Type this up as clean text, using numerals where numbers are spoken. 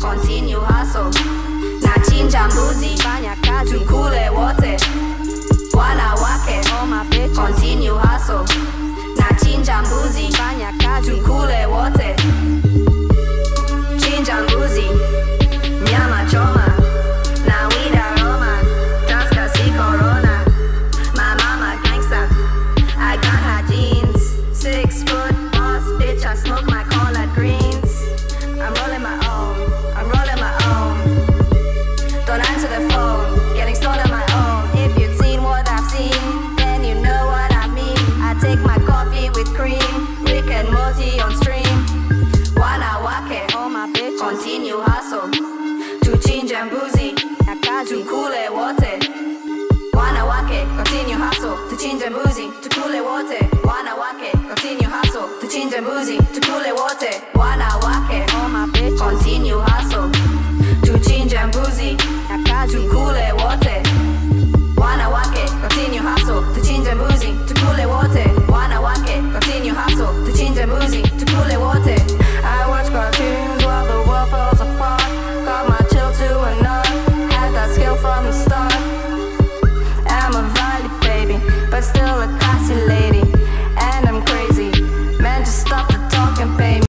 Continue hustle. Na chinja mbuzi, fanya kazi, tukule wote wala wake. Continue hustle. Na chinja mbuzi, fanya kazi, tukule wote.